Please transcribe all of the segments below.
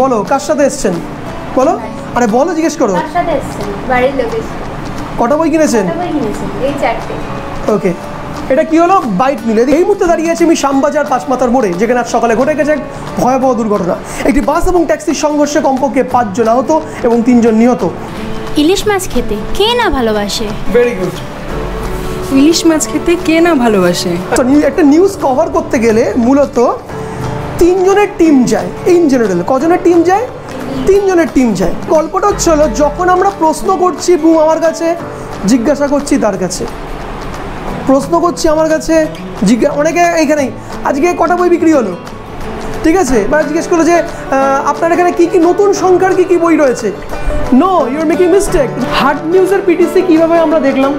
बोलो कार साथे এসেছেন बोलो अरे बोलो জিজ্ঞেস করো कार साथे এসেছেন বাড়ির লোকে কত বই কিনেছেন এই চারটে ওকে এটা কি হলো বাইট মিলে এই মুহূর্তে দাঁড়িয়ে আছি আমি শ্যামবাজার পাঁচমাথার মোড়ে যেখানে আজ সকালে ঘটে গেছে ভয়াবহ দুর্ঘটনা একটি বাস এবং ট্যাক্সির সংঘর্ষে কমপক্ষে 5 জন আহত এবং 3 জন নিহত ইলিশ মাছ খেতে কে না ভালোবাসে ভেরি গুড ইলিশ মাছ খেতে কে না ভালোবাসে তো একটা নিউজ কভার করতে গেলে মূলত तीन जन टीम जाए इन जेनारेल कजर टीम जाए तीन जन टीम जाए गल्पटा हलो जखन प्रश्न करछि बुम आमार काछे जिज्ञासा करछि तार काछे प्रश्न करछि आमार काछे जिज्ञा अनेके एइखानेई आजके कटा बोई बिक्री हलो ठीक है बा जिज्ञेस करलो जे आपनार एखाने कि कि नतून संख्यार कि कि बोई रयेछे no you are making mistake hard निउजर पीटीसी किभाबे आमरा देखलाम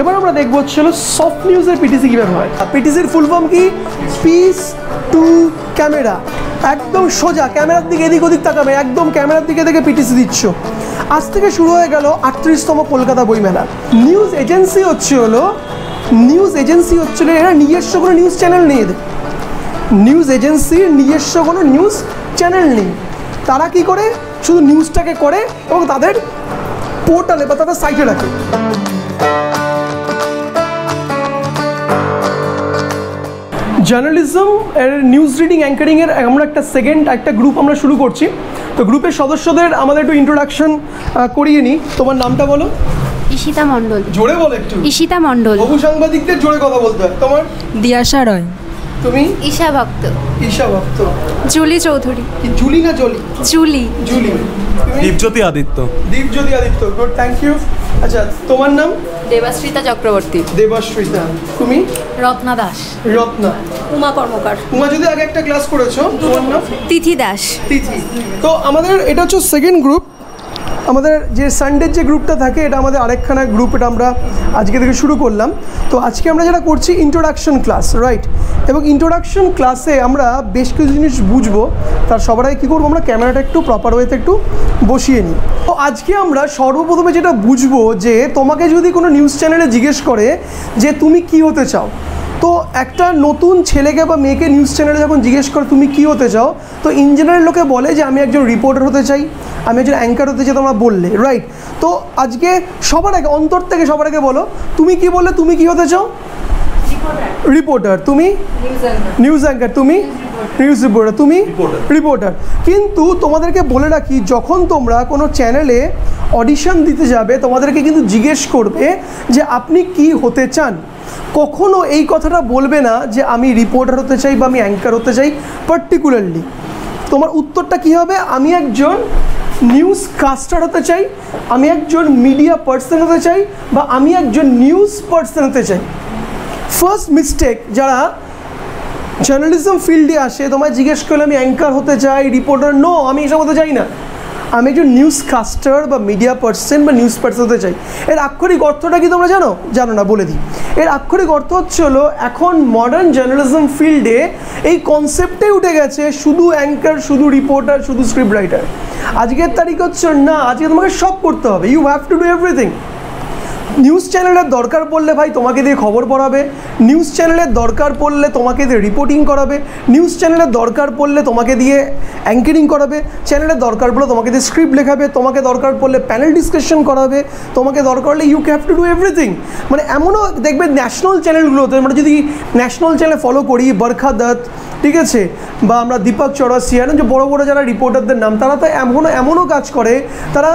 এবার আমরা দেখব চলো সফট নিউজের পিটিসি কিভাবে হয় পিটিসির ফুল ফর্ম কি পিস টু ক্যামেরা একদম সোজা ক্যামেরার দিকে এদিক ওদিক তাকাবে একদম ক্যামেরার দিকে দেখে পিটিসি দিচ্ছ আজ থেকে শুরু হয়ে গেল 38তম কলকাতা বইমেলা নিউজ এজেন্সি হচ্ছিল এরা নিজস্ব কোনো নিউজ চ্যানেল নেই নিউজ এজেন্সির নিজস্ব কোনো নিউজ চ্যানেল নেই তারা কি করে শুধু নিউজটাকে করে এবং তাদের পোর্টালে বা তাদের সাইটে রাখে जर्नलिज्म एर न्यूज रिडिंग एंकरिंग एर आमरा एक सेकेंड एक ग्रुप आमरा शुरू करछि तो ग्रुपर सदस्यदेर आमादेर एकटु इंट्रोडक्शन करिए नि तोमार नामटा बोलो इशिता मंडल जोरे बोलो एकटु इशिता मंडल बहु सांबादिकदेर जोरे कथा बोलते हैं तोमार दियाशा रॉय तुमी ईशा भक्त जुली चौधुरी जुली ना Juli Dipjyoti Aditya good thank you अच्छा तोमार नाम देवाश्रिता चक्रवर्ती देवाश्रिता তুমি রত্না দাস রত্না উমা কর্মকার উমা যদি আগে একটা ক্লাস করেছো তোমার নাম তিথি দাস তিথি তো আমাদের এটা হচ্ছে সেকেন্ড গ্রুপ আমাদের যে সানডে যে গ্রুপটা থাকে এটা আমাদের আরেকখানা গ্রুপ এটা আমরা আজকে থেকে শুরু করলাম তো আজকে আমরা যেটা করছি ইন্ট্রোডাকশন ক্লাস রাইট এবং ইন্ট্রোডাকশন ক্লাসে আমরা বেশ কিছু জিনিস বুঝবো তার সবার আগে কি করব আমরা ক্যামেরাটা একটু প্রপার ওয়েতে একটু বসিয়ে নিই তো আজকে আমরা সর্বপ্রথমে যেটা বুঝবো যে তোমাকে যদি কোনো নিউজ চ্যানেলে জিজ্ঞেস করে যে তুমি কি হতে চাও তো একটা নতুন ছেলেকে বা মেয়েকে নিউজ চ্যানেলে যখন জিজ্ঞেস করে তুমি কি হতে চাও তো ইন জেনারেল লোকে বলে যে আমি একজন রিপোর্টার হতে চাই আমি একজন অ্যাঙ্কার হতে চাই তোমরা বললে রাইট তো আজকে সবার আগে অন্তর থেকে সবার আগে বলো তুমি কি বললে তুমি কি হতে চাও রিপোর্টার তুমি নিউজ অ্যাঙ্কার তুমি নিউজ রিপোর্টার তুমি রিপোর্টার কিন্তু তোমাদেরকে বলে রাখি যখন তোমরা কোনো চ্যানেলে অডিশন দিতে যাবে তোমাদেরকে কিন্তু জিজ্ঞেস করবে যে আপনি কি হতে চান কখনো এই কথাটা বলবে না যে আমি রিপোর্টার হতে চাই বা আমি অ্যাঙ্কার হতে চাই পার্টিকুলারলি তোমার উত্তরটা কি হবে আমি একজন নিউজ কাস্টার হতে চাই আমি একজন মিডিয়া পার্সন হতে চাই বা আমি একজন নিউজ পার্সন হতে চাই ফার্স্ট মিস্টেক যারা জার্নালিজম ফিল্ডে আসে তোমায় জিজ্ঞেস করলে আমি অ্যাঙ্কার হতে চাই রিপোর্টার নো আমি এসব হতে চাই না আমি একজন নিউজ কাস্টার বা মিডিয়া পার্সন বা নিউজ পার্সন হতে চাই এর আক্ষরিক অর্থটা কি তোমরা জানো জানো না বলে দিই এর আক্ষরিক অর্থ হচ্ছে হলো এখন মডার্ন জার্নালিজম ফিল্ডে এই কনসেপ্টটাই উঠে গেছে শুধু অ্যাঙ্কার শুধু রিপোর্টার শুধু স্ক্রিপ্ট রাইটার আজকের তারিখ হচ্ছে না আজকে তোমাকে সব করতে হবে you have to do everything news চ্যানেলের দরকার পড়লে ভাই তোমাকে দিয়ে খবর পড়াবে নিউজ চ্যানেলের দরকার পড়লে তোমাকে দিয়ে রিপোর্টিং করাবে নিউজ চ্যানেলের দরকার পড়লে তোমাকে দিয়ে অ্যাঙ্কারিং করাবে চ্যানেলের দরকার পড়লে তোমাকে দিয়ে স্ক্রিপ্ট লেখাবে তোমাকে দরকার পড়লে প্যানেল ডিসকাশন করাবে তোমাকে দরকার হলে you have to do everything মানে এমনও দেখবে ন্যাশনাল চ্যানেলগুলোতে আমরা যদি ন্যাশনাল চ্যানেল ফলো করি বরখা দত্ত ঠিক আছে বা আমরা দীপক চৌরাসিয়ার যে বড়ো বড়ো যারা রিপোর্টারদের নাম তারা তো এমনও কাজ করে তারা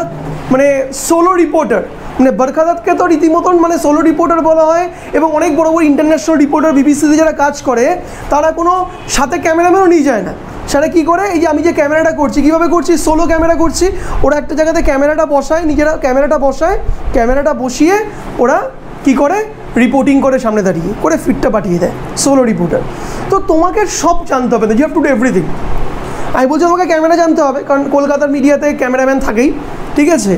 মানে সোলো রিপোর্টার মানে বরখা দত্তকে তো রীতিমতন মানে সোলো রিপোর্টার বলা হয় এবং অনেক বড় বড় ইন্টারন্যাশনাল রিপোর্টার বিবিসিতে যারা কাজ করে তারা কোনো সাথে ক্যামেরাম্যানও নিয়ে যায় না সেটা কী করে এই যে আমি যে ক্যামেরাটা করছি কীভাবে করছি সোলো ক্যামেরা করছি ওরা একটা জায়গাতে ক্যামেরাটা বসায় নিজেরা ক্যামেরাটা বসিয়ে ওরা কী করে রিপোর্টিং করে সামনে দাঁড়িয়ে করে ফিডটা পাঠিয়ে দেয় সোলো রিপোর্টার তো তোমাকে সব জানতে হবে you have to do everything আমি বলছি তোমাকে ক্যামেরা জানতে হবে কারণ কলকাতার মিডিয়াতে ক্যামেরাম্যান থাকেই ঠিক আছে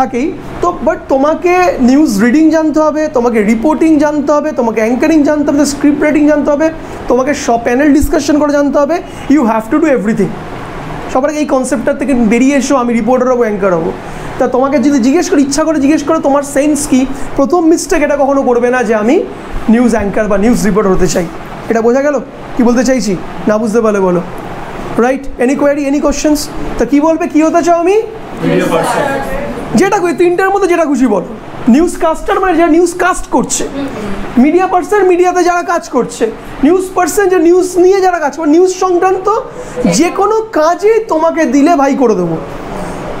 থাকেই তো বাট তোমাকে নিউজ রিডিং জানতে হবে তোমাকে রিপোর্টিং জানতে হবে তোমাকে অ্যাঙ্কারিং জানতে হবে স্ক্রিপ্ট রাইটিং জানতে হবে তোমাকে সব প্যানেল ডিসকাশন করে জানতে হবে you have to do everything সবার এই কনসেপ্টটা থেকে বেরিয়ে এসো আমি রিপোর্টার হবো অ্যাঙ্কার হবো তা তোমাকে যদি জিজ্ঞেস করে ইচ্ছা করে জিজ্ঞেস করো তোমার সেন্স কী প্রথম মিস্টেক এটা কখনো করবে না যে আমি নিউজ অ্যাঙ্কার বা নিউজ রিপোর্টার হতে চাই এটা বোঝা গেল কি বলতে চাইছি না বুঝতে পারলে বলো right? Any query, any questions? तो की बोल पे की होता चाहो मी? जेटा कोई तीन टाइम होता जेटा कुछ ही बोलो। न्यूज़ कास्टर माने जहाँ न्यूज़ कास्ट कोट्चे, मीडिया पर्सन मीडिया तो ज़्यादा काज कोट्चे, न्यूज़ पर्सन जो न्यूज़ नहीं है ज़्यादा काज, पर न्यूज़ शंकरन तो जेकोनो काजे तुम्हाके दिले भाई कोड देवो,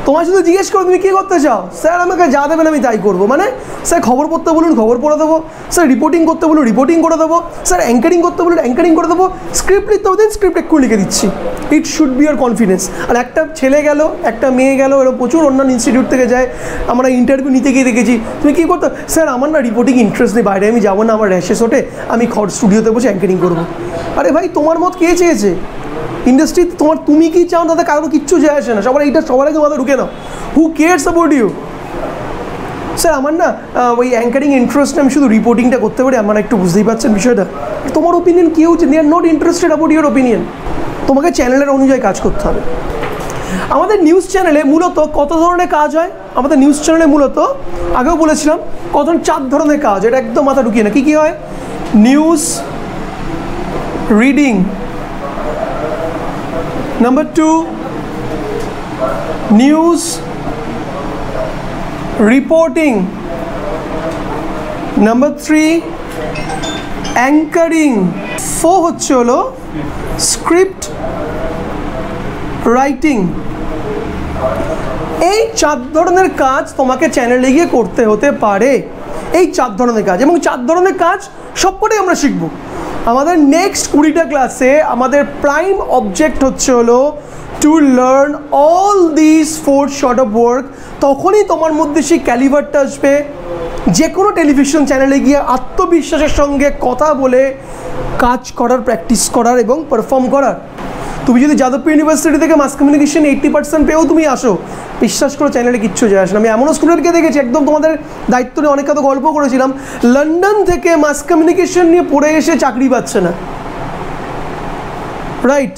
तुम्हारे तो जीएस कोड में क्या करते जाओ, सर हमें क्या ज़्यादा बना मिताई कोड वो, माने सर खबर पोत्ता बोलूँ खबर पोड़ा देवो, सर रिपोर्टिंग कोत्ता बोलूँ रिपोर्टिंग कोड़ा देवो, सर एंकरिंग कोत्ता बोलूँ एंकरिंग कोड़ा देवो, स्क्रिप्ट लिखता हो देन स्क्रिप्ट एक कुली के दिच्छी, it should be your confidence, और एक तब छेले गैलो, एक तब मेह गैलो, एक पोचूर अन्ना इंस्टीट्यूट तक जाए, हमारा इंटरव्यू नीति की देखेजी, तुम्हें क्या करते, सर हमारे ना रिपोर्टिंग इंटरेस्ट नहीं बाहर है, मैं जाऊँ ना हमारे रैशेस होते, अमी खौर स्टूडियो तक बोचे एंकरिंग करूँ, अरे भाई तुम्हारे मौत क्या चीज़ इंडस्ट्री तुम्हार तुम्ही की चाहो दादा कारों किच्चू जाए ऐसे ना शब्द इधर शब्द के बाद रुके ना who cares about you sir हमारे ना वही एंकरिंग इंटरेस्ट हम शुद्ध रिपोर्टिंग टा करते बड़े हमारा एक तो बुझे बात से विषय था तुम्हारा ओपिनियन क्यों हो जिन्हें not interested about your opinion तुम्हारे चैनल ले रहने जाए काज करता है আমাদের নিউজ চ্যানেলে মূলত কত ধরনের কাজ হয় আমাদের নিউজ চ্যানেলে মূলত আগেও বলেছিলাম কত চার ধরনের কাজ এটা একদম মাথা ঢুকিয়ে না কি কি হয় news reading number two news reporting number three anchoring four होच्छे होलो स्क्रिप्ट राइटिंग এই চার ধরনের কাজ তোমাকে চ্যানেলে গিয়ে করতে হতে পারে এই চার ধরনের কাজ এবং চার ধরনের কাজ সবকটাই আমরা শিখব हमारे नेक्स्ट 20টা ক্লাসে हमारे प्राइम ऑब्जेक्ट হচ্ছে হলো to learn all this four short of work তখনই তোমার মধ্যে সেই ক্যালিভারটা আসবে যে কোনো টেলিভিশন চ্যানেলে গিয়ে আত্মবিশ্বাসের সঙ্গে কথা বলে কাজ করার প্র্যাকটিস করার এবং পারফর্ম করার তুমি যদি যাদবপুর ইউনিভার্সিটি থেকে মাস কমিউনিকেশন 80% পেও তুমি আসো বিশ্বাস করো চ্যানেলে কিচ্ছু যায় আসে না আমি এমন স্টুডেন্টকে দেখেছি একদম তোমাদের দায়িত্ব নিয়ে অনেক কথা গল্প করেছিলাম লন্ডন থেকে মাস কমিউনিকেশন নিয়ে পড়ে এসে চাকরি পাচ্ছে না রাইট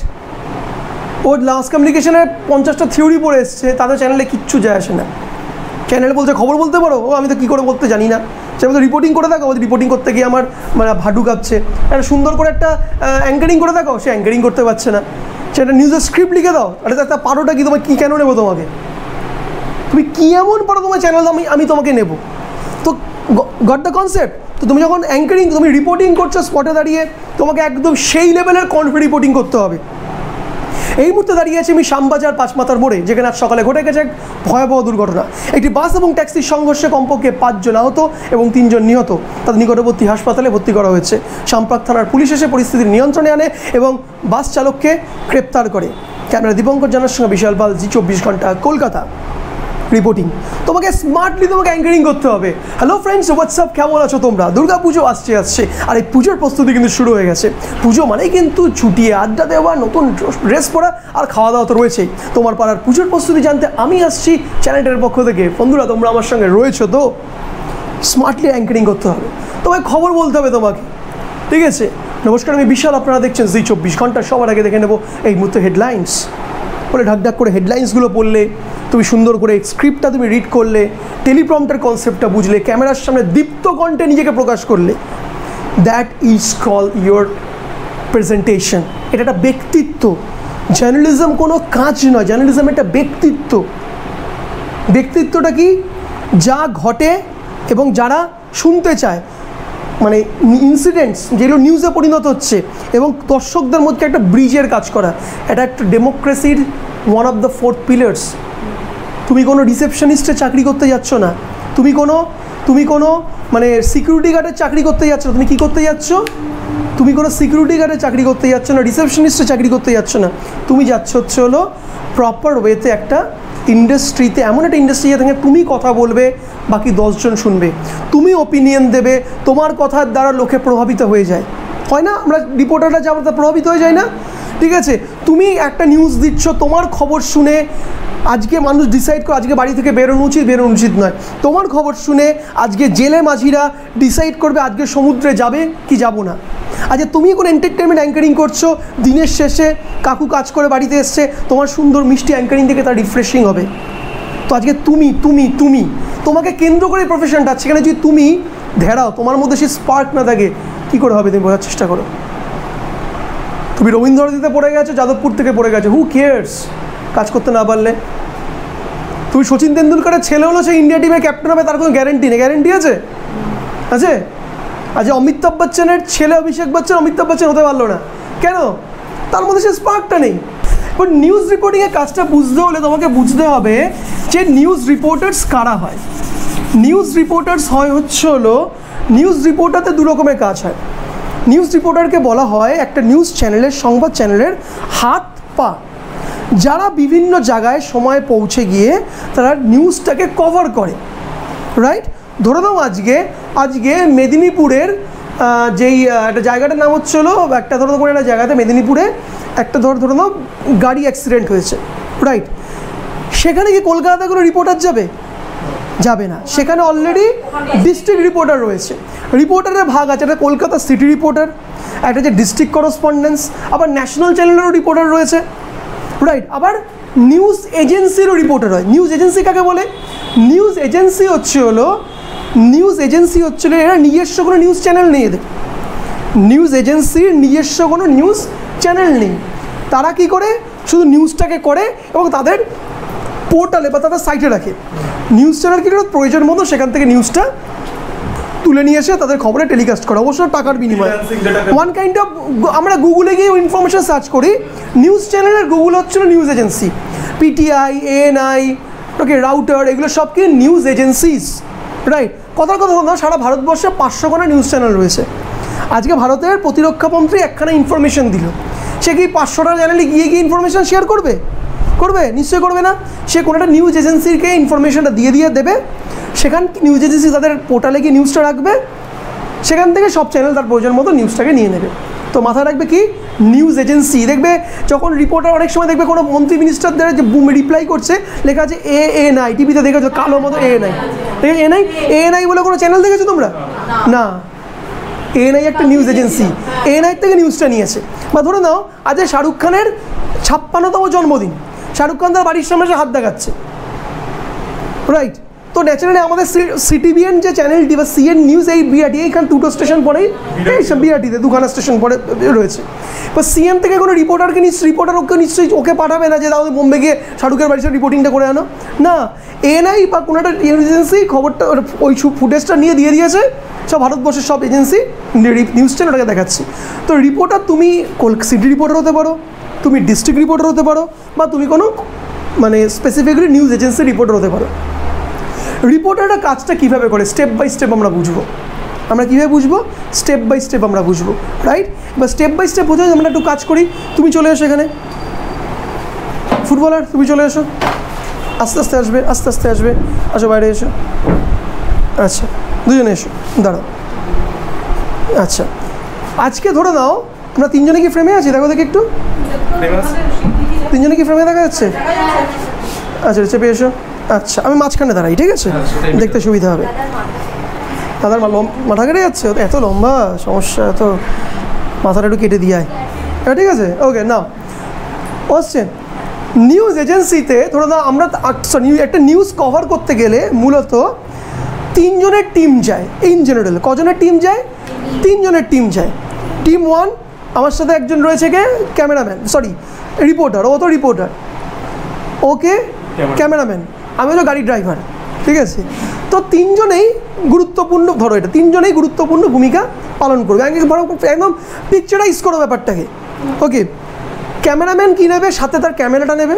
ও মাস কমিউনিকেশনের 50টা থিওরি পড়ে এসেছে তাদের চ্যানেলে কিচ্ছু যায় আসে না চ্যানেলে বলছে খবর বলতে পারো ও আমি তো কি করে বলতে জানি না সেটা তো রিপোর্টিং করে থাকো ওই রিপোর্টিং করতে গিয়ে আমার মানে ভাডু কাঁপছে একটা সুন্দর করে একটা অ্যাঙ্কারিং করে থাকো সে অ্যাঙ্কারিং করতে পারছে না সেটা নিউজের স্ক্রিপ্ট লিখে দাও আরে দাদা পারোটা কি তোমার কি কেন নেব তোমাকে তুমি কি এমন পারো তোমার চ্যানেল আমি আমি তোমাকে নেব তো গট দ্য কনসেপ্ট তো তুমি যখন অ্যাঙ্কারিং তুমি রিপোর্টিং করছো স্পটে দাঁড়িয়ে তোমাকে একদম সেই লেভেলের কনফিডেন্ট রিপোর্টিং করতে হবে এই মুহূর্তে দাঁড়িয়ে আছি আমি শ্যামবাজার পাঁচমাথার মোড়ে যেখানে আজ সকালে ঘটে গেছে এক ভয়াবহ দুর্ঘটনা একটি বাস এবং ট্যাক্সির সংঘর্ষে কমপক্ষে 5 জন আহত এবং 3 জন নিহত তাদের নিকটবর্তী হাসপাতালে ভর্তি করা হয়েছে শামপাক থানার পুলিশ এসে পরিস্থিতি নিয়ন্ত্রণে আনে এবং বাস চালককে গ্রেপ্তার করে ক্যামেরা দীপঙ্কর জানার সঙ্গে বিশাল পাল জি 24 ঘন্টা কলকাতা রিপোর্টিং তোমাকে স্মার্টলি তোমাকে অ্যাঙ্কারিং করতে হবে হ্যালো ফ্রেন্ডস হোয়াটসঅ্যাপ কেমন আছো তোমরা দুর্গা পুজো আসছে আসছে আর এই পুজোর প্রস্তুতি কিন্তু শুরু হয়ে গেছে পুজো মানেই কিন্তু ছুটিয়ে আড্ডা দেওয়া নতুন ড্রেস পরা আর খাওয়া দাওয়া তো রয়েছেই তোমার পাড়ার পুজোর প্রস্তুতি জানতে আমি আসছি চ্যানেলটার পক্ষ থেকে বন্ধুরা তোমরা আমার সঙ্গে রয়েছো তো স্মার্টলি অ্যাঙ্কারিং করতে হবে তোমাকে খবর বলতে হবে তোমাকে ঠিক আছে নমস্কার আমি বিশাল আপনারা দেখছেন জি 24 ঘন্টা সবার আগে দেখে নেব এই মুহূর্তে হেডলাইন্স বলে ঢাকঢাক করে হেডলাইন্সগুলো পড়লে তুমি সুন্দর করে স্ক্রিপ্টটা তুমি রিড করলে টেলিপ্রম্পটার কনসেপ্টটা বুঝলে ক্যামেরার সামনে দীপ্ত কণ্ঠে নিজেকে প্রকাশ করলে that is call your presentation এটা একটা ব্যক্তিত্ব জার্নালিজম কোনো কাজ নয় জার্নালিজম একটা ব্যক্তিত্ব ব্যক্তিত্বটা কি যা ঘটে এবং যারা শুনতে চায় মানে ইনসিডেন্টস যেগুলো নিউজে পরিণত হচ্ছে এবং দর্শকদের মধ্যে একটা ব্রিজের কাজ করা এটা একটা ডেমোক্রেসির ওয়ান অফ দ্য 4 পিলার্স তুমি কোনো রিসেপশনিস্টের চাকরি করতে যাচ্ছ না তুমি কোনো মানে সিকিউরিটি গার্ডের চাকরি করতে যাচ্ছ না তুমি কি করতে যাচ্ছ তুমি কোনো সিকিউরিটি গার্ডের চাকরি করতে যাচ্ছ না রিসেপশনিস্টের চাকরি করতে যাচ্ছ না তুমি যাচ্ছ হচ্ছে হলো প্রপার ওয়েতে একটা ইন্ডাস্ট্রিতে এমন একটা ইন্ডাস্ট্রি যেখানে তুমি কথা বলবে বাকি 10 জন শুনবে তুমি ওপিনিয়ন দেবে তোমার কথার দ্বারা লোকে প্রভাবিত হয়ে যায় হয় না আমরা রিপোর্টাররা যা আমরা প্রভাবিত হয়ে যায় না ঠিক আছে তুমি একটা নিউজ দিচ্ছ তোমার খবর শুনে আজকে মানুষ ডিসাইড করে আজকে বাড়ি থেকে বেরোনো উচিত নয় তোমার খবর শুনে আজকে জেলে মাঝিরা ডিসাইড করবে আজকে সমুদ্রে যাবে কি যাব না আজকে তুমি কোনো এন্টারটেনমেন্ট অ্যাঙ্কারিং করছো দিনের শেষে কাকু কাজ করে বাড়িতে এসছে তোমার সুন্দর মিষ্টি অ্যাঙ্কারিং থেকে তার রিফ্রেশিং হবে তো আজকে তুমি তুমি তুমি তোমাকে কেন্দ্র করে প্রফেশনটা সেখানে যদি তুমি ধেরাও তোমার মধ্যে সেই স্পার্ক না থাকে কী করে হবে তুমি বোঝার চেষ্টা করো তুমি রবীন্দ্রনাথে পড়ে গেছো, যাদবপুর থেকে পড়ে গেছো, হু কেয়ার্স। কাজ করতে না পারলে তুমি শচীন তেন্ডুলকারের ছেলে হলো, সে ইন্ডিয়া টিমে ক্যাপ্টেন হবে, তার কোনো গ্যারেন্টি নেই। গ্যারেন্টি আছে? আছে। আচ্ছা অমিতাভ বচ্চনের ছেলে অভিষেক বচ্চন অমিতাভ বচ্চন হতে পারলো না কেন? তার মধ্যে সে স্পার্কটা নেই। বাট নিউজ রিপোর্টিংয়ের কাজটা বুঝতে হলে তোমাকে বুঝতে হবে যে নিউজ রিপোর্টার্স কারা হয়। নিউজ রিপোর্টার্স হয় হচ্ছে হলো, নিউজ রিপোর্টারতে দু রকমের কাজ হয়। নিউজ রিপোর্টারকে বলা হয় একটা নিউজ চ্যানেলের, সংবাদ চ্যানেলের হাত পা, যারা বিভিন্ন জায়গায় সময় পৌঁছে গিয়ে তারা নিউজটাকে কভার করে, রাইট? ধরে নাও আজকে মেদিনীপুরের যেই একটা জায়গাটার নাম হচ্ছে হলো, একটা ধরে নাও একটা জায়গাতে মেদিনীপুরে একটা ধরে নাও গাড়ি অ্যাক্সিডেন্ট হয়েছে, রাইট? সেখানে কি কলকাতা কোনো রিপোর্টার যাবে? যাবে না। সেখানে অলরেডি ডিস্ট্রিক্ট রিপোর্টার রয়েছে। রিপোর্টারের ভাগ আছে, একটা কলকাতা সিটি রিপোর্টার, একটা যে ডিস্ট্রিক্ট করসপন্ডেন্স, আবার ন্যাশনাল চ্যানেলেরও রিপোর্টার রয়েছে, রাইট? আবার নিউজ এজেন্সিরও রিপোর্টার হয়। নিউজ এজেন্সি কাকে বলে? নিউজ এজেন্সি হচ্ছে হলো এরা নিজস্ব কোনো নিউজ চ্যানেল নেই, এদের নিউজ এজেন্সির নিজস্ব কোনো নিউজ চ্যানেল নেই। তারা কি করে? শুধু নিউজটাকে করে এবং তাদের পোর্টালে বা তাদের সাইটে রাখে। নিউজ চ্যানেল কী করে? প্রয়োজন মতো সেখান থেকে নিউজটা তুলে নিয়ে এসে তাদের খবরে টেলিকাস্ট করে, অবশ্য টাকার বিনিময়ে। ওয়ান কাইন্ড অফ, আমরা গুগলে গিয়ে ইনফরমেশান সার্চ করি, নিউজ চ্যানেল আর গুগল হচ্ছে news agency. PTI, ANI, okay, Reuters, এগুলো সব কি নিউজ এজেন্সিস, রাইট? কথার কথা বললাম, সারা ভারতবর্ষে 500 খানা নিউজ চ্যানেল রয়েছে। আজকে ভারতের প্রতিরক্ষামন্ত্রী একখানা ইনফরমেশান দিল, সে কি 500টা চ্যানেলে গিয়ে ইনফরমেশান শেয়ার করবে? নিশ্চয়ই করবে না। সে কোনো একটা নিউজ এজেন্সিকে ইনফরমেশানটা দিয়ে দেবে, সেখান নিউজ এজেন্সি তাদের পোর্টালে গিয়ে নিউজটা রাখবে, সেখান থেকে সব চ্যানেল তার প্রয়োজন মতো নিউজটাকে নিয়ে নেবে। তো মাথায় রাখবে কি, নিউজ এজেন্সি। দেখবে যখন রিপোর্টার, অনেক সময় দেখবে কোনো মন্ত্রী মিনিস্টারদের যে রিপ্লাই করছে, লেখা আছে এএনআই, টিভিতে দেখেছো কালো মতো এএনআই, ঠিক আছে? এএনআই বলে কোনো চ্যানেল দেখেছো তোমরা? না, এএনআই একটা নিউজ এজেন্সি, এএনআই থেকে নিউজটা নিয়েছে। বা ধরে নাও আজ শাহরুখ খানের 56তম জন্মদিন, শাহরুখ খান তার বাড়ির সামনে এসে হাত দেখাচ্ছে, রাইট? তো ন্যাচারালি আমাদের সিটিভিএন যে চ্যানেলটি বা সিএন নিউজ, এই বিআরটি, এইখান দুটো স্টেশন পরেই, বিআরটিতে 2খানা স্টেশন পরে রয়েছে। বা সিএন থেকে কোনো রিপোর্টারকে নিশ্চয়ই ওকে পাঠাবে না যে তাহলে বোম্বে গিয়ে শাহরুখের বাড়ির সাথে রিপোর্টিংটা করে আনো। না, এএনআই বা কোনো একটা এজেন্সি খবরটা, ওই ফুটেজটা নিয়ে দিয়ে দিয়েছে, সব ভারতবর্ষের সব এজেন্সি নিউজ চ্যানেলটাকে দেখাচ্ছি। তো রিপোর্টার তুমি সিটি রিপোর্টার হতে পারো, তুমি ডিস্ট্রিক্ট রিপোর্টার হতে পারো, বা তুমি কোনো মানে স্পেসিফিকলি নিউজ এজেন্সি রিপোর্টার হতে পারো। রিপোর্টাররা কাজটা কীভাবে করে, স্টেপ বাই স্টেপ আমরা বুঝবো, রাইট? বা স্টেপ বাই স্টেপ বোঝায় আমরা একটু কাজ করি। তুমি চলে এসো এখানে, ফুটবলার তুমি চলে এসো, আস্তে আস্তে আসবে, আসো বাইরে এসো, আচ্ছা দুজনে এসো, দাঁড়াও, আচ্ছা। আজকে ধরে নাও আমরা তিনজনে কি ফ্রেমে আছি? দেখো দেখি একটু, তিনজনে কি ফ্রেমে দেখা যাচ্ছে? আচ্ছা চেপে এসো, আচ্ছা আমি মাঝখানে দাঁড়াই, ঠিক আছে? দেখতে সুবিধা হবে। দাদার মাথা কেটে যাচ্ছে, এত লম্বা সমস্যা, এত মাথাটা একটু কেটে দিয়ে, ঠিক আছে? ওকে, নাও আসছেন। নিউজ এজেন্সিতে ধরো না আমরা একটা নিউজ কভার করতে গেলে মূলত 3 জনের টিম যায়। ইন জেনারেল কজনের টিম যায়? 3 জনের টিম যায়। টিম 1, আমার সাথে একজন রয়েছে, কে? ক্যামেরাম্যান, সরি রিপোর্টার, ও তো রিপোর্টার, ওকে ক্যামেরাম্যান, আমি তো গাড়ি ড্রাইভার, ঠিক আছে? তো 3জনেই গুরুত্বপূর্ণ, ধরো এটা 3জনেই গুরুত্বপূর্ণ ভূমিকা পালন করবে। একদম পিকচারাইজ করো ব্যাপারটাকে, ওকে? ক্যামেরাম্যান কী নেবে? সাথে তার ক্যামেরাটা নেবে।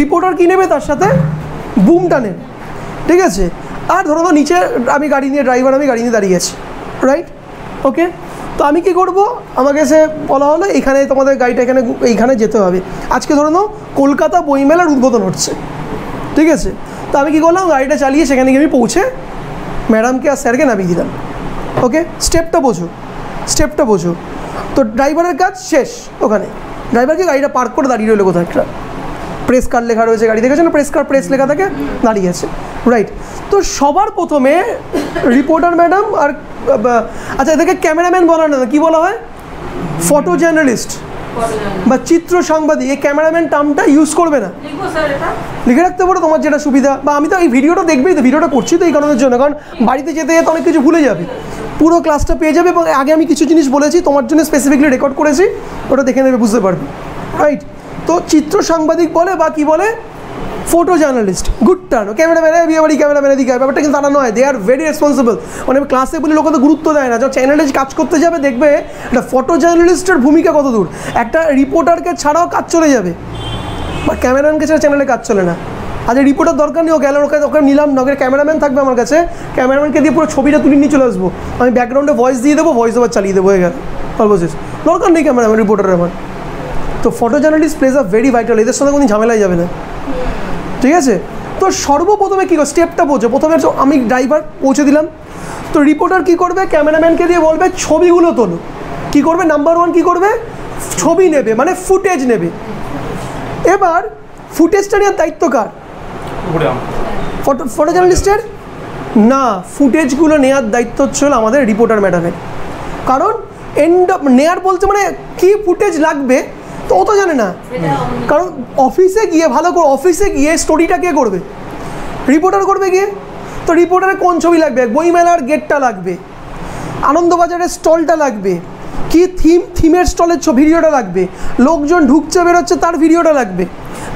রিপোর্টার কী নেবে? তার সাথে বুমটা নেবে, ঠিক আছে? আর ধরো তো নিচে আমি গাড়ি নিয়ে, ড্রাইভার আমি গাড়ি নিয়ে দাঁড়িয়ে আছি, রাইট? ওকে, তো আমি কি করব? আমাকে সে বলা হলো এখানে তোমাদের গাড়িটা এইখানে যেতে হবে। আজকে ধরে নাও কলকাতা বইমেলার উদ্বোধন হচ্ছে, ঠিক আছে? তো আমি কী করলাম? গাড়িটা চালিয়ে সেখানে গিয়ে আমি পৌঁছে ম্যাডামকে আর স্যারকে নামিয়ে দিলাম, ওকে? স্টেপটা বোঝো। তো ড্রাইভারের কাজ শেষ ওখানে। ড্রাইভারকে গাড়িটা পার্ক করে দাঁড়িয়ে রইল কোথাও একটা, প্রেস কার্ড লেখা রয়েছে গাড়ি, দেখেছে না? প্রেস লেখা থাকে, দাঁড়িয়ে আছে, রাইট? তো সবার প্রথমে রিপোর্টার ম্যাডাম আর, আচ্ছা এদেরকে ক্যামেরাম্যান বলা না, কী বলা হয়? ফটো জার্নালিস্ট বা চিত্র সাংবাদিক। এই ক্যামেরাম্যান টার্মটা ইউজ করবে না, লিখে রাখতে পারো তোমার যেটা সুবিধা। বা আমি তো এই ভিডিওটা দেখবেই তো, ভিডিওটা করছি তো এই কারণের জন্য, কারণ বাড়িতে যেতে যেতে অনেক কিছু ভুলে যাবে। পুরো ক্লাসটা পেয়ে যাবে এবং আগে আমি কিছু জিনিস বলেছি তোমার জন্য স্পেসিফিক্যালি রেকর্ড করেছি ওটা দেখে নেবে বুঝতে পারবে রাইট তো চিত্র সাংবাদিক বলে বা কি বলে photo journalist good turn cameraman है भी कैमरामैन दिखाई ব্যাপারটা কিন্তু জানা নয় दे आर वेरी रेसपन्सिबल अनेक क्लस लोक तो गुरुत्व देना जो चैनल काज करते जाए देखें एक फोटो जार्नलिस्टर भूमिका कत दूर एक रिपोर्टर के छाड़ाओ काज चले जाए कैमरामैन के छाड़ा चैनल काज चले ना आज रिपोर्टर दरकार नहीं गल निलाम नगर कैमरामैन थको हमारे कैमरामैन के दिए पूरा छविटा तुले नहीं चले आसबो हमें बैकग्राउंडे वॉइस दिए देव वॉइस ओवर चालिए देव गया सर्वशेष दरकार नहीं कैमरामैन रिपोर्टर हमारे तो photo journalist plays a very vital ये साथ कोई झमेला जाए ना ठीक है तो सर्वप्रथम कि स्टेपटा बोझो प्रथम तो हमें ड्राइवर पहुँचे दिलाम तो रिपोर्टर कि करबे कैमरामैन के दिए बोलबे छविगुलो तोलो कि करबे नम्बर वन कि करबे छवि नेबे माने फुटेज नेबे एबार फुटेजटार दायित्व कार फोटो जार्नलिस्टेर ना फुटेजगुलो नेयार दायित्व हच्छे आमादेर रिपोर्टर मैडमेर कारण एंड नेयार बोलते माने कि फुटेज लागबे तो तो जाने ना कारण अफिसे गए भलो कर अफिसे गए स्टोरीटा क्या कर रिपोर्टर कर गए तो रिपोर्टारे कौन छवि लागे बईमेलार गेट्टा लागे आनंदबाजारे स्टलटा लागे कि थीम थीमेर स्टलेर छवि भिडियोटा लागे लोकजन ढुकछे बेरोच्छे तार भिडियोटा लागे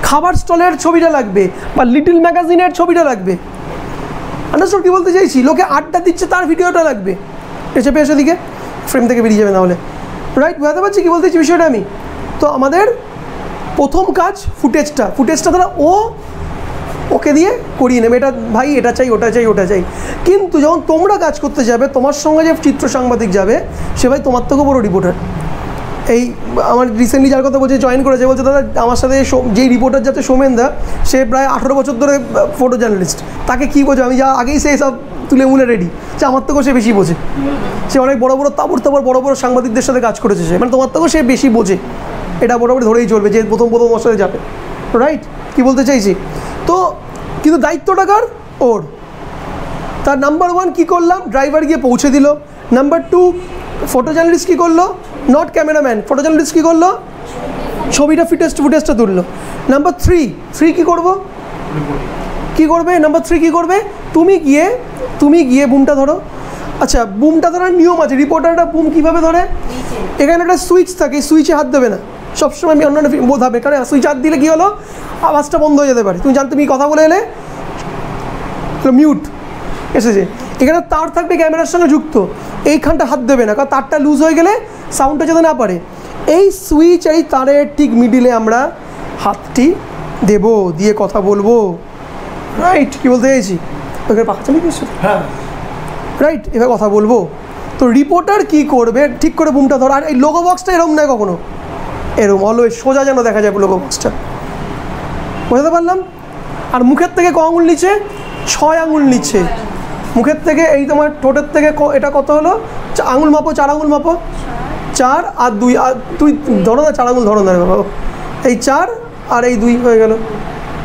खाबार स्टलेर छविटा लागे बा लिटिल मैगाजिनेर छविटा लागे अंडरस्टैंड कि बोलते चाइछि लोके आड्डा दिच्छे तार भिडियोटा लागे एसे पेशे दिके फ्रेम थेके बेरिये जाबे ना होले राइट बुझाते पारछि कि बोलते चाइछि विषयटा आमि तो हमारे प्रथम काज फुटेजटा फुटेजटा द्वारा ओके दिए करिए नेबे भाई एटा चाहिए ओटा चाहिए ओटा चाहिए किन्तु जखन तोमरा काज करते जाबे तोमार संगे जे चित्र सांबादिक जाबे से भाई तोमार थेके बड़ो रिपोर्टर एई आमार रिसेंटली जार कथा बोलछे जयन करेछे बोलछे दादा आमार साथे जे रिपोर्टर जाते सोमेनदा से प्राय 18 बछर धरे फोटो जार्नलिस्ट ताके कि बोझो आमी जा आगेई से सब तुले मुले रेडी से आमार थेके से बेशी बोझे से अनेक बड़ो बड़ो ताबड़ ताबड़ बड़ो बड़ो सांबादिकदेर साथे काज करेछे से माने तोमार थेके से बेशी बोझे এটা মোটামুটি ধরেই চলবে যে প্রথম প্রথম অবস্থায় যাবে রাইট কি বলতে চাইছি তো কিন্তু দায়িত্বটা কার ওর তার নাম্বার 1 কি করলাম ড্রাইভার গিয়ে পৌঁছে দিল নাম্বার 2 ফটো জার্নালিস্ট কি করলো নট ক্যামেরাম্যান ফটো জার্নালিস্ট কি করলো ছবিটা ফুটেজটা তুললো নাম্বার 3 কি করব কি করবে নাম্বার 3 কি করবে তুমি গিয়ে বুমটা ধরো আচ্ছা বুমটা ধরার নিয়ম আছে রিপোর্টারটা বুম কিভাবে ধরে এখানে একটা সুইচ থাকে সুইচে হাত দেবে না सब समय बोधा कारण सुई चार दी हलो आवाज़ा बंद हो जाते तुम जानते तुम्हें कथा बोले म्यूट एस एखे तार थको कैमरार संगे जुक्त यहीखाना हाथ देवे ना कारण तार लूज हो गए साउंड जो ना पड़े सुईच तारे ठीक मिडिले हाथी देव दिए कथा बोलो राइट कि बोलते चाहिए पाखा चले हाँ राइट एबार कथा बोलो तो रिपोर्टर कि कर ठीक कर बुमटा धर और लोगो बक्सटा एरम ना कखो एरम अलवेज सोजा जान देखा जाए लोगो बक्सटा बोझाते पारलाम और मुखेर थेके क आंगुल नीचे छय आंगुल नीचे मुखेर थेके एई तोमार ठोटेर थेके एटा कत हलो आंगुल मापो चार आंगुल मापो चार और दुई तुई धरो ना चार आंगुल धरो ना बाबा एई चार और एई दुई हये गेलो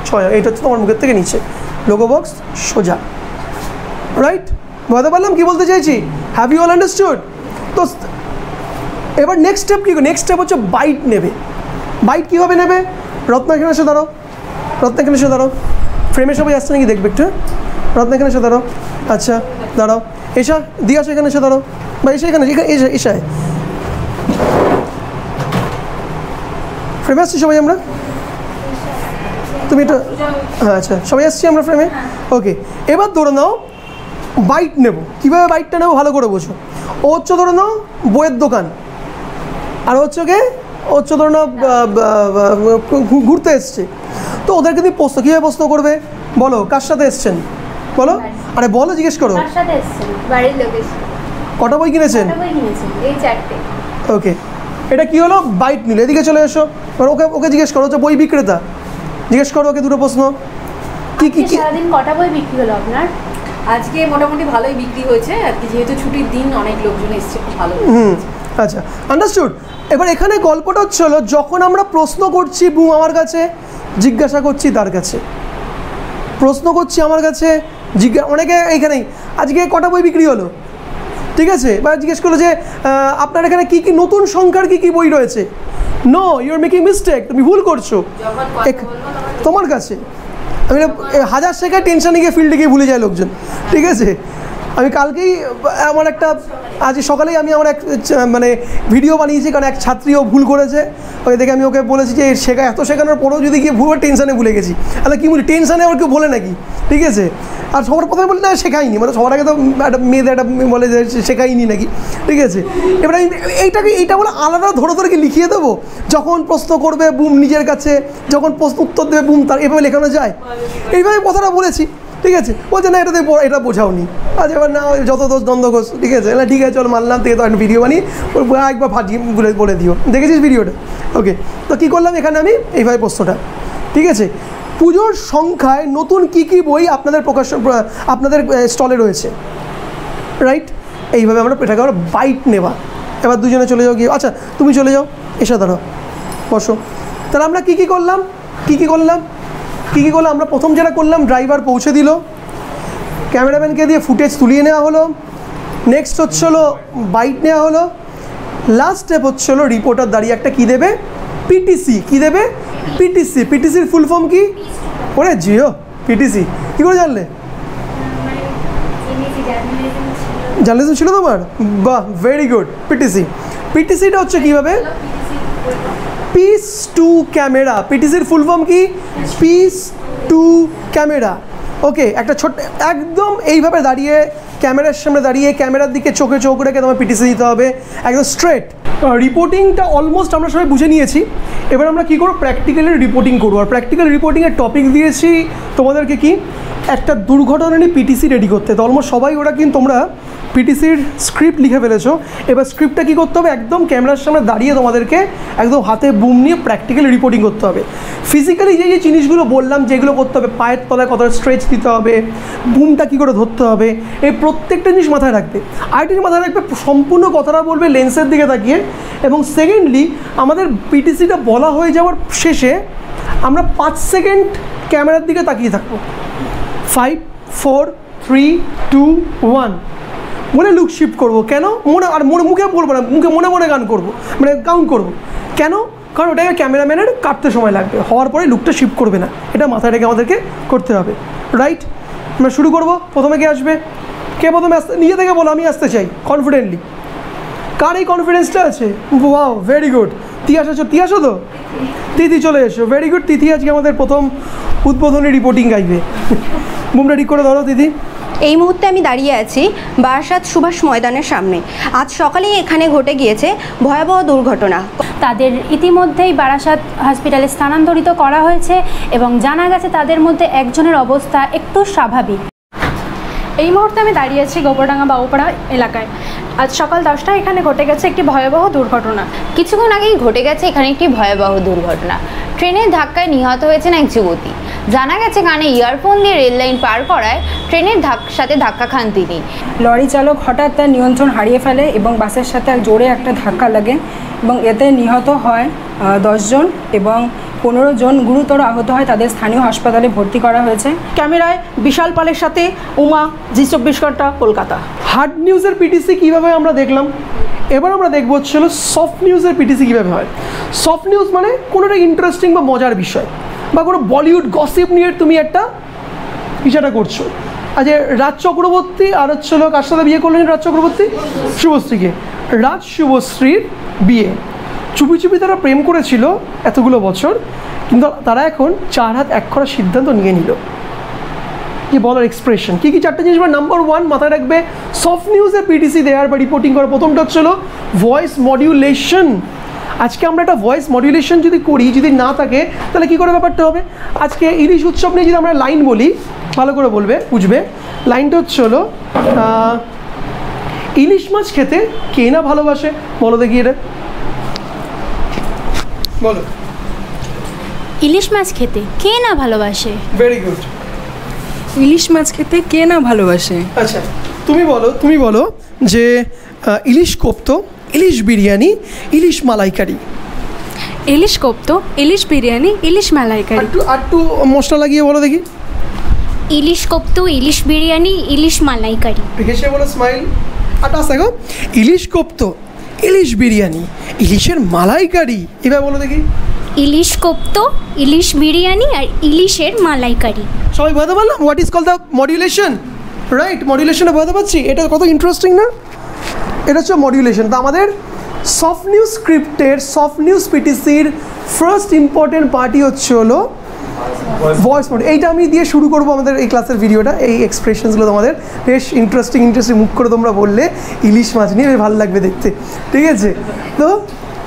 छय एटा तो तोमार मुखेर थेके नीचे लोगो बक्स सोजा राइट बोझाते पारलाम कि बोलते चाइछि हैव यू ऑल अंडरस्टूड तो एबार नेक्स्ट स्टेप कि नेक्स्ट स्टेप होच्छे बाइट नेबे बाइट किभाबे नेबे रत्नाखेनार साथे दाঁড়াও रत्नाखेनार साथे दाঁড়াও फ्रेमेर सबाई आसछे नाकि देखबे एकटु रत्नाखेनार साथे दाঁড়াও अच्छा दाঁড়াও एशा दिया एशा एखाने एशा दाঁড়াও बा एशा एखाने एशा एशा फ्रेमे आसছি सबाई आमरा तुमि एटा हाँ अच्छा सबाई आसছি आमरा फ्रेमे ओके एबार धरे नाओ बाइट नेबो किभाबे बाइटटा नेबो भालो करे बोझो ओ होच्छे धरे नाओ बोइयेर दोकान और हे उच्च धरण घूरते एस तो ओदेरके प्रश्न क्या प्रश्न करबे बोलो कार साथे एसेछेन बोलो अरे बोलो जिज्ञेस करो कार साथे एसेछेन बाड़ीर लोकेर कटा बोई किनेछेन एई चारटे ओके एटा कि हलो बाइट निले एदिके चले एसो और ओके ओके जिज्ञेस करो बोई बिक्रेता जिज्ञेस करो ओके दुटो प्रश्न कि कि सारादिन कटा बोई बिक्री हलो आपनार आज के मोटामुटी भालोई बिक्री होयेछे आजके जेहेतु छुटिर दिन अनेक लोकजन एसेछे खूब भालो अच्छा अंडारस्टूड এবার এখানে গল্পটা হলো যখন আমরা প্রশ্ন করছি বুম আমার কাছে জিজ্ঞাসা করছি তার কাছে প্রশ্ন করছি আমার কাছে জিজ্ঞাসা অনেকে এইখানেই আজকে কটা বই বিক্রি হলো ঠিক আছে বা জিজ্ঞেস করলো যে আপনার এখানে কি কি নতুন সংখ্যার কি কি বই রয়েছে no you are making mistake তুমি ভুল করছো তোমার কাছে আমি হাজার শেখার টেনশনে গিয়ে ফিল্ডে গিয়ে ভুলে যায় লোকজন ঠিক আছে अभी कल के ही एक आज सकाले मैं भिडियो बनिए कारण एक छात्री भूल करे देखे ओके बोले शेखा एत शेखानों पर जो गए भूल टेंशने भूले गेसि अरे कि बोली टेंशने और क्यों बोले ना कि ठीक है और सबार प्रथम बोले ना शेखाई मैं सबार आगे तो मेरे शेखाई ना कि ठीक है एबारे बोले आलदा धरे लिखिए देव जो प्रश्न कर बुम निजे का जो प्रश्न उत्तर देवे बुम तर ये लेखाना जाए ये कथाटा बोले ठीक है बोलते ना ये बोझाओ नहीं आज एबार ना जत दोष दंद घोष ठीक है चल मानलाम तो एक भिडियो बनी एक बार फाटिए बोले दिओ देखे भिडियोटा ओके तो क्यों करलम एखे ये प्रश्नटा ठीक है पुजोर संख्या नतून की बई अपन प्रकाश अपन स्टले रही है राइट ये बाइट नेवा एबार दूजने चले जाओ कि अच्छा तुम चले जाओ एसा दाड़ो बसो तरह की करलाम की करलाम प्रथम जेटा करलाम ड्राइवर पहुँचे दिल कैमरामैन के दिए फुटेज तुलिए नेওয়া हलो नेक्स्ट हच्छलो बाइट नेওয়া हलो लास्ट स्टेप हच्छलो रिपोर्टर दाड़िये एकटा कि देबे पीटीसी कि देबे पीटीसी पीटीसी फुल फॉर्म की ओरे जिओ पीटीसी कि करे जानले জার্নালিজম छिलो तोमार बाह वेरि गुड पीटीसी पीटीसी टा हच्छे किभाबे পিস টু ক্যামেরা পিটিসির ফুল ফর্ম কি পিস টু ক্যামেরা ওকে একটা ছোট একদম এইভাবে দাঁড়িয়ে ক্যামেরার সামনে দাঁড়িয়ে ক্যামেরার দিকে চোখে চোখ রেখে তোমার পিটিসি দিতে হবে একদম স্ট্রেট রিপোর্টিংটা অলমোস্ট আমরা সবাই বুঝে নিয়েছি এবার আমরা কি করব প্র্যাকটিক্যালি রিপোর্টিং করব আর প্র্যাকটিক্যাল রিপোর্টিং এর টপিক দিয়েছি তোমাদেরকে কি একটা দুর্ঘটনা নিয়ে পিটিসি রেডি করতে তো অলমোস্ট সবাই ওরা কিন্তু তোমরা পিটিসির স্ক্রিপ্ট লিখে ফেলেছো এবার স্ক্রিপ্টটা কি করতে হবে একদম ক্যামেরার সামনে দাঁড়িয়ে তোমাদেরকে একদম হাতে বুম নিয়ে প্র্যাকটিক্যালি রিপোর্টিং করতে হবে ফিজিক্যালি যে যে জিনিসগুলো বললাম যেগুলো করতে হবে পায়ের তলায় কতটা স্ট্রেচ দিতে হবে বুমটা কী করে ধরতে হবে এই প্রত্যেকটা জিনিস মাথায় রাখতে আইটির মাথায় রাখতে সম্পূর্ণ কথাটা বলবে লেন্সের দিকে তাকিয়ে এবং সেকেন্ডলি আমাদের পিটিসিটা বলা হয়ে যাওয়ার শেষে আমরা 5 সেকেন্ড ক্যামেরার দিকে তাকিয়ে থাকবো 5 4 3 2 1 মনে লুক শিফট করবো কেন মনে আর মনে মুখে বলবো না মুখে মনে মনে গান করবো মানে কাউন্ট করবো কেন কারণ ওটাকে ক্যামেরাম্যানের কাটতে সময় লাগবে হওয়ার পরে লুকটা শিফট করবে না এটা মাথায় রেখে আমাদেরকে করতে হবে রাইট আমরা শুরু করবো প্রথমে কে আসবে কে প্রথমে আসতে নিজে থেকে বলো আমি আসতে চাই কনফিডেন্টলি কার এই কনফিডেন্সটা আছে ওয়াও ভেরি গুড তিয়াস তো তিথি চলে এসো ভেরি গুড তিথি আজকে আমাদের প্রথম উদ্বোধনী রিপোর্টিং গাইবে বুমটা ঠিক করে ধরো তিথি এই মুহূর্তে আমি দাঁড়িয়ে আছি বারাসাত সুভাষ ময়দানের সামনে আজ সকালেই এখানে ঘটে গিয়েছে ভয়াবহ দুর্ঘটনা তাদের ইতিমধ্যেই বারাসাত হসপিটালে স্থানান্তরিত করা হয়েছে এবং জানা গেছে তাদের মধ্যে একজনের অবস্থা একটু স্বাভাবিক এই মুহূর্তে আমি দাঁড়িয়ে আছি গোবরডাঙ্গা বাবুপাড়া এলাকায় আজ সকাল 10টায় এখানে ঘটে গেছে একটি ভয়াবহ দুর্ঘটনা কিছুক্ষণ আগেই ঘটে গেছে এখানে একটি ভয়াবহ দুর্ঘটনা ট্রেনের ধাক্কায় নিহত হয়েছেন এক যুবতী জানা গেছে কানে ইয়ারফোন দিয়ে রেল লাইন পার করায় ট্রেনের সাথে ধাক্কা খান তিনি লরি চালক হঠাৎ তার নিয়ন্ত্রণ হারিয়ে ফেলে এবং বাসের সাথে জোরে একটা ধাক্কা লাগে এবং এতে নিহত হয় 10 জন এবং 15 জন গুরুতর আহত হয় তাদের স্থানীয় হাসপাতালে ভর্তি করা হয়েছে ক্যামেরায় বিশাল পালের সাথে উমা জি24 ঘন্টা কলকাতা হার্ড নিউজের পিটিসি কিভাবে আমরা দেখলাম এবার আমরা দেখব হচ্ছিল সফট নিউজের পিটিসি কিভাবে হয় সফট নিউজ মানে কোনোটা ইন্টারেস্টিং বা মজার বিষয় বা কোনো বলিউড গসিপ নিয়ে তুমি একটা ইচ্ছাটা করছো আজ রাজ চক্রবর্তী আর হচ্ছিল কার সাথে বিয়ে করলেন রাজ চক্রবর্তী শুভশ্রীকে রাজ শুভশ্রীর বিয়ে চুপি চুপি তারা প্রেম করেছিল এতগুলো বছর কিন্তু তারা এখন 4 হাত 1 করার সিদ্ধান্ত নিয়ে নিল কি বলার এক্সপ্রেশন কি কি চারটা জিনিস বা নাম্বার 1 মাথায় রাখবে সফট নিউজে পিটিসি দেওয়ার বা রিপোর্টিং করার প্রথমটা হচ্ছিল ভয়েস মডিউলেশন আজকে আমরা একটা ভয়েস মডিউলেশন যদি করি যদি না থাকে তাহলে কী করে ব্যাপারটা হবে আজকে ইলিশ উৎসব নিয়ে যদি আমরা লাইন বলি ভালো করে বলবে বুঝবে লাইনটা হচ্ছিল ইলিশ মাছ খেতে কে না ভালোবাসে বলো দেখি এটা বলো ইলিশ মাছ খেতে কে না ভালোবাসে ভেরি গুড ইলিশ মাছ খেতে কে না ভালোবাসে আচ্ছা তুমি বলো যে ইলিশ কোপ্ত ইলিশ বিরিয়ানি ইলিশ মালাইকারি ইলিশ কোপ্ত ইলিশ বিরিয়ানি ইলিশ মালাইকারি একটু মশলা লাগিয়ে বলো দেখি ইলিশ কোপ্ত ইলিশ বিরিয়ানি ইলিশ মালাইকারি দেখে বলো স্মাইল আটা সাগো ইলিশ কোপ্ত ইলিশ বিরিয়ানি ইলিশের মালাইকারি এবার বলো দেখি ইলিশ কোপ্ত ইলিশ বিরিয়ানি আর ইলিশের মালাইকারি সবাই বুঝতে পারলাম what is call the modulation right modulation बोझाते पारछि एटा कत इंटरेस्टिंग ना एटा हच्छे मड्यूलेशन। तो आमादेर सफ्ट न्यूज स्क्रिप्टेर सफ्ट न्यूज पीटीसिर फार्स्ट इम्पोर्टेंट पार्टी हच्छे हलो वॉइस मड। एटा आमी दिए शुरू करब आमादेर एई क्लासेर भिडियोटा। एई एक्सप्रेशनसगुलो तोमादेर बेश इंटरेस्टिंग मुख करे तोमरा बोलले इलिश माछ निये भालो लागबे देखते, ठीक आछे। तो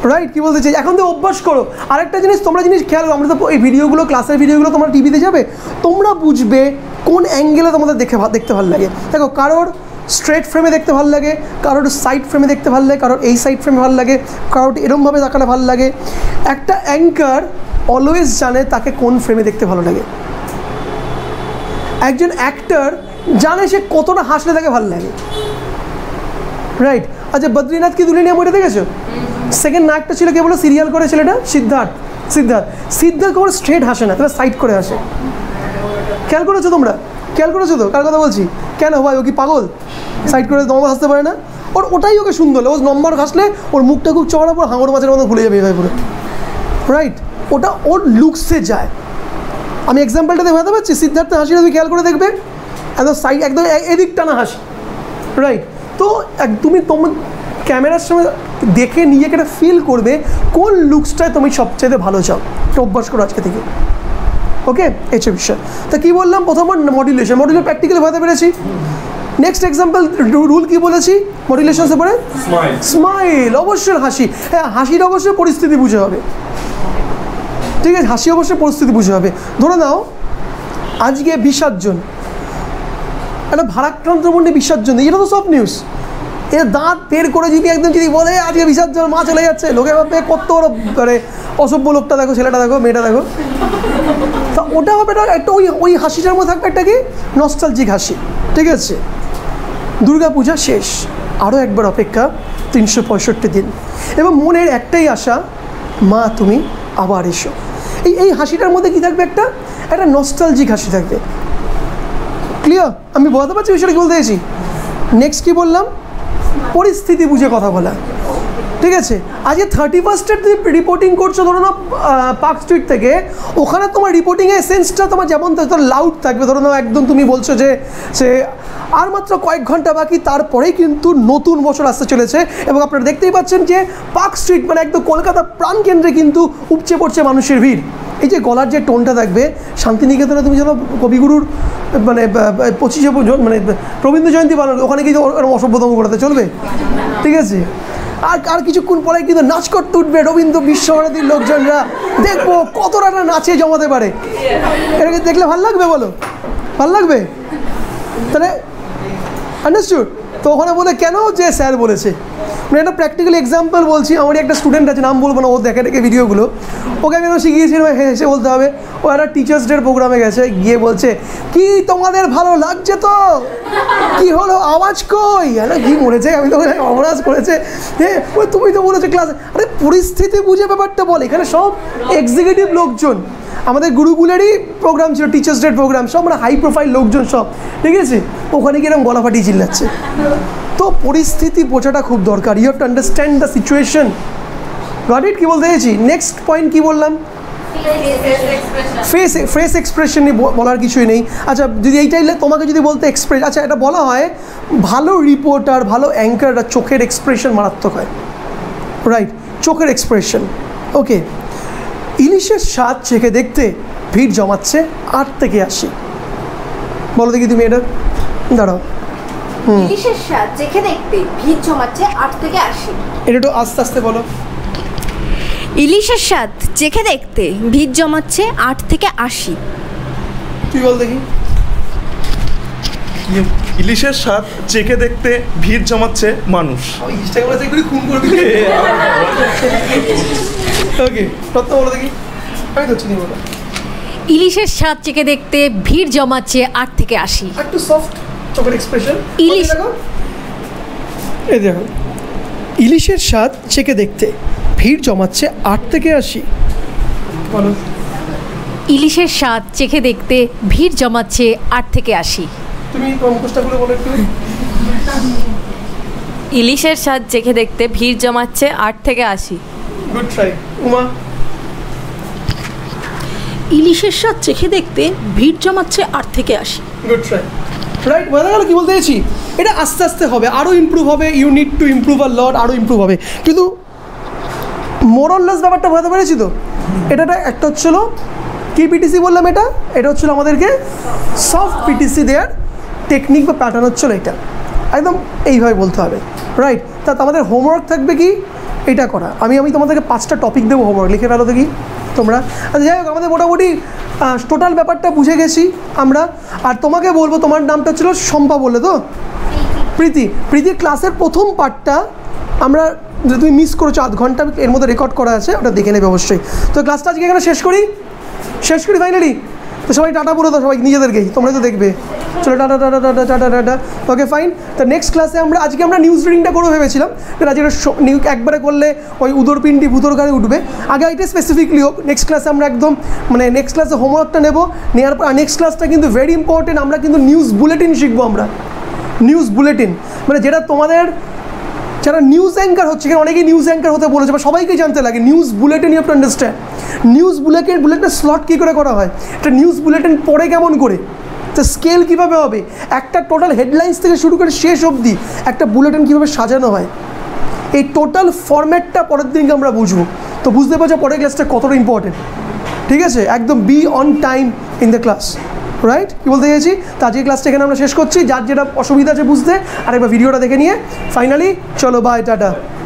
राइट कि बोलते चाहिए एखन तो अभ्यास करो आरेकटा जिनिस तोमरा जिनिस खेयाल करो। आमरा तो एई भिडियोगुलो क्लासेर भिडियोगुलो तोमरा टीवीते जाबे तोमरा बुझबे कोन एंगेले तोमादेर देखते भालो लागे। देखो कारोर स्ट्रेट फ्रेमे देखते भालो लागे, कारोर साइड फ्रेमे देखते भालो लागे, कारोर एई साइड फ्रेमे भालो लागे, कारोर एरकम भावे ताकानो भालो लागे। एकटा एंकर अलवेज जाने ताके कोन फ्रेमे देखते भालो लागे। एकजन एक्टर जाने से कतटा हासले ताके भालो लागे, राइट। अच्छा बद्रीनाथ की दुल्हनिया मोटा देखेছো सेकेंड नायकटा छिलो के बोलो सिरियल करे छेलेटा सिद्धार्थ। सिद्धार्थ को स्ट्रेट हासे ना, तोमरा साइड करे हासे। ख्याल करेছো तोमरा? ख्याल करेছো तो कार कथा बोलছি? কেন ভাই ও কি পাগল? সাইড করে দম হাসতে পারে না? ওর ওটাই ওকে সুন্দর লাগে। ও নম্বর হাসলে ওর মুখটা খুব চওড়া পড়ে হাঙর মাছের মতো ফুলে যাবে ভাই পুরো, রাইট। ওটা ওর লুকসে যায়। আমি एग्जांपलটা দেখাতে পাচ্ছি সিদ্ধার্থের হাসিটা তুমি খেয়াল করে দেখবে একদম সাইড একদম এদিক টানা হাসি, রাইট। তো তুমি ক্যামেরার সামনে দেখে নিজেকে একটা ফিল করবে কোন লুকসটা তুমি সবচেয়ে ভালো চাও। তো অভ্যাস করো আজকে থেকে, ओके। एच विषय तो कि बोललाम प्रथम मड्यूलेशन मड्यूल प्रैक्टिकली बोझाते पेरेछि। नेक्स्ट एग्जांपल रूल कि बोलेछि मड्यूलेशन से परे स्माइल स्माइल अवश्य हासि। हाँ हासिर अवश्य परिस्थिति बुझे होबे, ठीक है। हासि अवश्य परिस्थिति बुझे होबे। धरे नाओ आज के 20 जन एटा भाराक्रांतबंदी 20 जन एटा तो सफ्ट न्यूज ए दाँत पेड़ करे यदि एकदम यदि बोले आज के 20 जन मा चले जाच्छे लोके भाबे कत बड़ो करे असभ्य लोकटा देखो छेलेटा देखो मेयेटा देखो। तो ওটা হবে না একটা ওই হাসিটার মধ্যে থাকবে একটা কি নস্টালজিক হাসি, ঠিক আছে। দুর্গাপূজা শেষ, আরও একবার অপেক্ষা ৩৬৫ দিন এবং মনের একটাই আশা মা তুমি আবার এসো। এই হাসিটার মধ্যে কি থাকবে একটা একটা নস্টালজিক হাসি থাকবে। ক্লিয়ার? আমি বলতে পারছি বিষয়টা কি বলতে চাইছি। নেক্সট কি বললাম পরিস্থিতি বুঝে কথা বলা, ঠিক আছে। আজকে 31st তুমি রিপোর্টিং করছো ধরো না পার্ক স্ট্রিট থেকে, ওখানে তোমার রিপোর্টিংয়ের সেন্সটা তোমার যেমন তো লাউড থাকবে। ধরো না একদম তুমি বলছো যে সে আর মাত্র কয়েক ঘন্টা বাকি তারপরেই কিন্তু নতুন বছর আসতে চলেছে এবং আপনারা দেখতেই পাচ্ছেন যে পার্ক স্ট্রিট মানে একদম কলকাতা প্রাণকেন্দ্রে কিন্তু উপচে পড়ছে মানুষের ভিড়। এই যে গলার যে টোনটা থাকবে শান্তিনিকেতনে তুমি যেন কবিগুরুর মানে 25 মানে রবীন্দ্র জয়ন্তী পালন ওখানে কি এরকম অসভ্যতম করতে চলবে, ঠিক আছে। আর আর কিছুক্ষণ পরে কিন্তু নাচ করতে উঠবে রবীন্দ্র বিশ্বভারতীর লোকজনরা, দেখবো কতটা নাচে জমাতে পারে। এটাকে দেখলে ভালো লাগবে? বলো ভালো লাগবে? তাহলে আন্ডারস্টুড? তো ওখানে বলে কেন যে স্যার বলেছে। মানে একটা প্র্যাকটিক্যাল এক্সাম্পল বলছি। আমারই একটা স্টুডেন্ট আছে নাম বলবো না, ও দেখে দেখে ভিডিওগুলো ওকে আমি শিখিয়েছিলাম হেসে বলতে হবে। ও একটা টিচার্স ডের প্রোগ্রামে গেছে, গিয়ে বলছে কি তোমাদের ভালো লাগছে তো? কি হলো আওয়াজ কই? আরে কি মরেছে আমি তো আওয়াজ করেছে। হ্যাঁ ওই তুমি তো বলেছো ক্লাসে। আরে পরিস্থিতি বুঝে ব্যাপারটা বল। এখানে সব এক্সিকিউটিভ লোকজন, আমাদের গুরুকুলেরই প্রোগ্রাম ছিল টিচার্স ডের প্রোগ্রাম, সব মানে হাই প্রোফাইল লোকজন সব, ঠিক আছে। ওখানে গিয়ে এরকম গলা ফাটিয়ে চিল্লাচ্ছে। तो परिस्थिति बोझाटा खूब दरकार। You have to understand the situation, got it? कि बोलते हैं। नेक्स्ट पॉइंट कि बोललाम फेस फेस एक्सप्रेशन बोलार किछुई नेই। अच्छा যদি এইটাই তোমাকে যদি বলতে এক্সপ্রেস, আচ্ছা এটা বলা হয় ভালো রিপোর্টার ভালো অ্যাঙ্কাররা চোখের এক্সপ্রেশন মারাত্মক হয়, রাইট। চোখের এক্সপ্রেশন, ओके। ইলিশের স্বাদ চেখে দেখতে ভিড় জমাচ্ছে ৮ থেকে ৮০। বলো দেখি তুমি এটা দাঁড়াও। ইলিশের স্বাদ চেখে দেখতে ভিড় জমাচ্ছে ৮ থেকে ৮০। এটা একটু আস্তে আস্তে বলো। ইলিশের স্বাদ চেখে দেখতে ভিড় জমাচ্ছে ৮ থেকে ৮০। তুই বল দেখি। ইলিশের স্বাদ চেখে দেখতে ভিড় জমাচ্ছে মানুষ। ইলিশটাকে বলে একটু খুন করে দিই। ওকে প্রথম বলো দেখি। আমি তো চিনি বলো। ইলিশের স্বাদ চেখে দেখতে ভিড় জমাচ্ছে ৮ থেকে ৮০। একটু সফট চোখের এক্সপ্রেশন। ইলিশ এই দেখো ইলিশের স্বাদ চেখে দেখতে ভিড় জমাচ্ছে ৮ থেকে ৮০। বলো ইলিশের স্বাদ চেখে দেখতে ভিড় জমাচ্ছে ৮ থেকে ৮০। তুমি কম্পোস্টগুলো বলো একটু। ইলিশের স্বাদ চেখে দেখতে ভিড় জমাচ্ছে ৮ থেকে ৮০। Good try Uma. ইলিশের স্বাদ চেখে দেখতে ভিড় জমাচ্ছে ৮ থেকে ৮০। Good try. राइट বোঝা গেল কি বলতে চাইছি এটা আস্তে আস্তে হবে আরো ইমপ্রুভ হবে you need to improve a lot আরো ইমপ্রুভ হবে কিন্তু মোরললেস ব্যাপারটা বোঝাতে পেরেছি তো এটা একটা হচ্ছিল কি পিটিসি বললাম এটা এটা হচ্ছিল আমাদেরকে সফট পিটিসি দেয়ার টেকনিক বা প্যাটার্ন হচ্ছিল এটা একদম এইভাবে বলতে হবে রাইট তাহলে আমাদের হোমওয়ার্ক থাকবে কি এটা করা আমি আমি তোমাদেরকে 5টা টপিক দেব হোমওয়ার্ক লিখে ফেলো তো কি তোমরা আচ্ছা যাই হোক আমাদের মোটামুটি টোটাল ব্যাপারটা বুঝে গেছি আমরা আর তোমাকে বলবো তোমার নামটা ছিল শম্পা বলে তো প্রীতি প্রীতি ক্লাসের প্রথম পার্টটা আমরা যদি তুমি মিস করছো আধ ঘন্টা এর মধ্যে রেকর্ড করা আছে ওটা দেখে নেবে অবশ্যই তো ক্লাসটা আজকে এখানে শেষ করি ফাইনালি তো সবাই টাটা বলে দাও সবাই নিজেদেরকেই তোমরা তো দেখবে চলো tata tata tata tata tata okay fine তো নেক্সট ক্লাসে আজকে আমরা নিউজ রিডিংটা করবো ভেবেছিলাম কারণ আজকে নিউজ একবারে করলে ওই উদরপিণ্ডি ভুতোর গায়ে উঠবে আগে এটা স্পেসিফিকলি হোক নেক্সট ক্লাসে আমরা একদম মানে নেক্সট ক্লাসে হোমওয়ার্কটা নেবো নেওয়ার পর নেক্সট ক্লাসটা কিন্তু ভেরি ইম্পর্টেন্ট আমরা কিন্তু নিউজ বুলেটিন শিখবো আমরা নিউজ বুলেটিন মানে যেটা তোমাদের যারা নিউজ অ্যাঙ্কার হচ্ছে কেন অনেকেই নিউজ অ্যাঙ্কার হতে বলেছে বা সবাইকেই জানতে লাগে news bulletin you have to understand news বুলেটিনের স্লট কী করে করা হয় একটা নিউজ বুলেটিন পড়ে কেমন করে তো স্কেল কীভাবে হবে একটা টোটাল হেডলাইন্স থেকে শুরু করে শেষ অবধি একটা বুলেটিন কীভাবে সাজানো হয় এই টোটাল ফরম্যাটটা পরের দিনকে আমরা বুঝবো তো বুঝতে পারছো পরের ক্লাসটা কতটা ইম্পর্টেন্ট ঠিক আছে একদম be on time in the class right কী বলতে চাইছি তো আজকে ক্লাসটা এখানে আমরা শেষ করছি যার যেটা অসুবিধা আছে বুঝতে আর একবার ভিডিওটা দেখে নিয়ে ফাইনালি চলো বাই টাটা